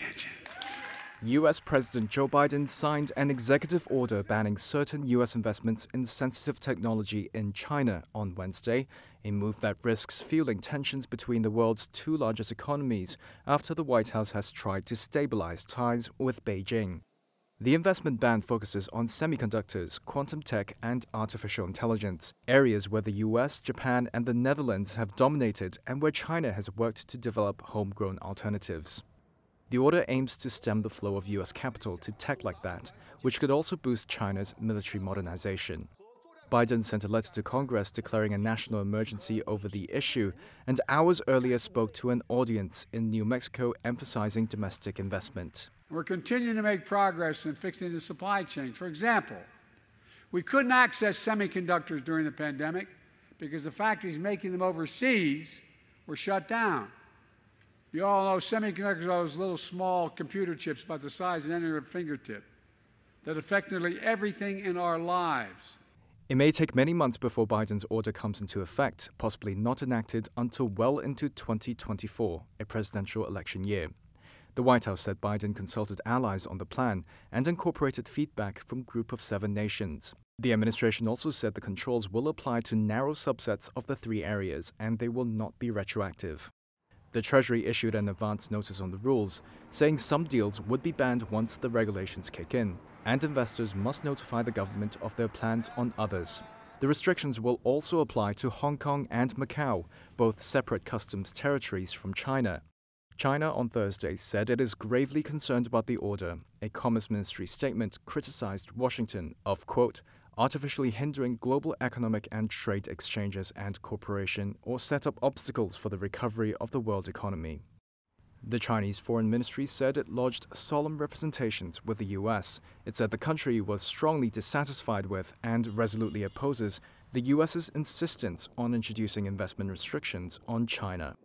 attention. U.S. President Joe Biden signed an executive order banning certain U.S. investments in sensitive technology in China on Wednesday, a move that risks fueling tensions between the world's two largest economies after the White House has tried to stabilize ties with Beijing. The investment ban focuses on semiconductors, quantum tech, and artificial intelligence, areas where the U.S., Japan, and the Netherlands have dominated and where China has worked to develop homegrown alternatives. The order aims to stem the flow of U.S. capital to tech like that, which could also boost China's military modernization. Biden sent a letter to Congress declaring a national emergency over the issue, and hours earlier spoke to an audience in New Mexico emphasizing domestic investment. We're continuing to make progress in fixing the supply chain. For example, we couldn't access semiconductors during the pandemic because the factories making them overseas were shut down. You all know semiconductors are those little small computer chips about the size of any fingertip that affect nearly everything in our lives. It may take many months before Biden's order comes into effect, possibly not enacted until well into 2024, a presidential election year. The White House said Biden consulted allies on the plan and incorporated feedback from a group of 7 nations. The administration also said the controls will apply to narrow subsets of the 3 areas and they will not be retroactive. The Treasury issued an advance notice on the rules, saying some deals would be banned once the regulations kick in, and investors must notify the government of their plans on others. The restrictions will also apply to Hong Kong and Macau, both separate customs territories from China. China on Thursday said it is gravely concerned about the order. A Commerce Ministry statement criticized Washington of, quote, artificially hindering global economic and trade exchanges and cooperation, or set up obstacles for the recovery of the world economy. The Chinese Foreign Ministry said it lodged solemn representations with the U.S. It said the country was strongly dissatisfied with and resolutely opposes the U.S.'s insistence on introducing investment restrictions on China.